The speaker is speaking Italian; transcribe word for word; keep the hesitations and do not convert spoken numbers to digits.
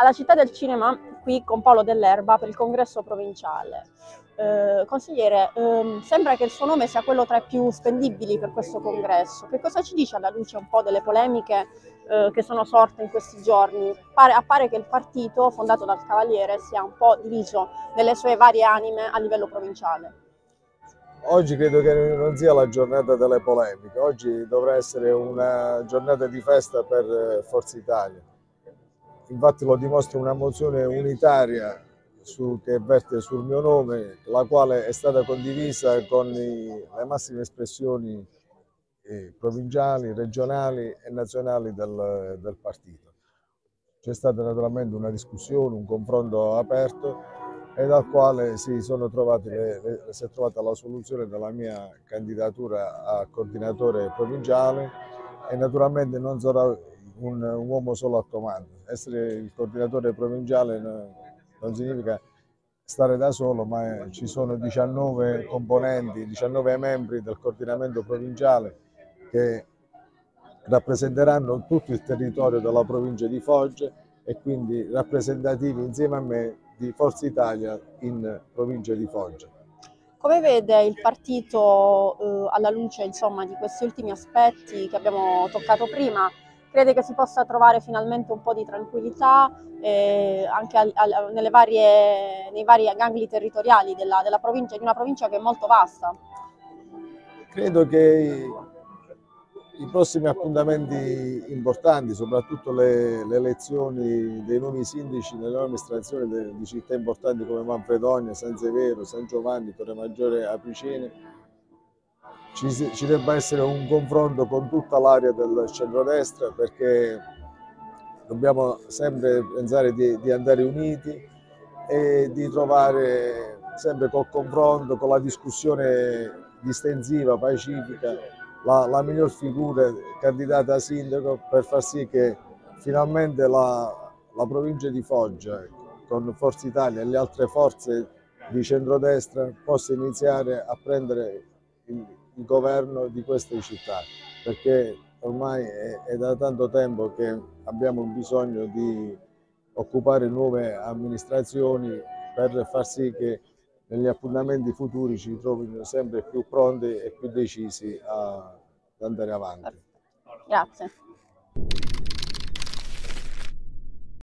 alla Città del Cinema, qui con Paolo Dell'Erba, per il congresso provinciale. Eh, consigliere, ehm, sembra che il suo nome sia quello tra i più spendibili per questo congresso. Che cosa ci dice alla luce un po' delle polemiche eh, che sono sorte in questi giorni? Pare, appare che il partito, fondato dal Cavaliere, sia un po' diviso nelle sue varie anime a livello provinciale. Oggi credo che non sia la giornata delle polemiche, oggi dovrà essere una giornata di festa per Forza Italia. Infatti lo dimostra una mozione unitaria su, che verte sul mio nome, la quale è stata condivisa con i, le massime espressioni eh, provinciali, regionali e nazionali del, del partito. C'è stata naturalmente una discussione, un confronto aperto, e dal quale si, sono trovate le, le, si è trovata la soluzione della mia candidatura a coordinatore provinciale. E naturalmente non sarà un, un uomo solo al comando. Essere il coordinatore provinciale non, non significa stare da solo, ma ci sono diciannove componenti, diciannove membri del coordinamento provinciale che rappresenteranno tutto il territorio della provincia di Foggia e quindi rappresentativi insieme a me di Forza Italia in provincia di Foggia. Come vede il partito eh, alla luce insomma, di questi ultimi aspetti che abbiamo toccato prima? Crede che si possa trovare finalmente un po' di tranquillità eh, anche al, al, nelle varie, nei vari gangli territoriali della, della provincia, di una provincia che è molto vasta? Credo che i, i prossimi appuntamenti importanti, soprattutto le, le elezioni dei nuovi sindaci nelle nuove amministrazioni de, di città importanti come Manfredonia, San Severo, San Giovanni, Torremaggiore, Apicene, Ci, ci debba essere un confronto con tutta l'area del centrodestra, perché dobbiamo sempre pensare di, di andare uniti e di trovare sempre col confronto, con la discussione distensiva, pacifica, la, la miglior figura candidata a sindaco per far sì che finalmente la, la provincia di Foggia con Forza Italia e le altre forze di centrodestra possa iniziare a prendere il il governo di queste città, perché ormai è, è da tanto tempo che abbiamo bisogno di occupare nuove amministrazioni per far sì che negli appuntamenti futuri ci trovino sempre più pronti e più decisi a, ad andare avanti. Grazie.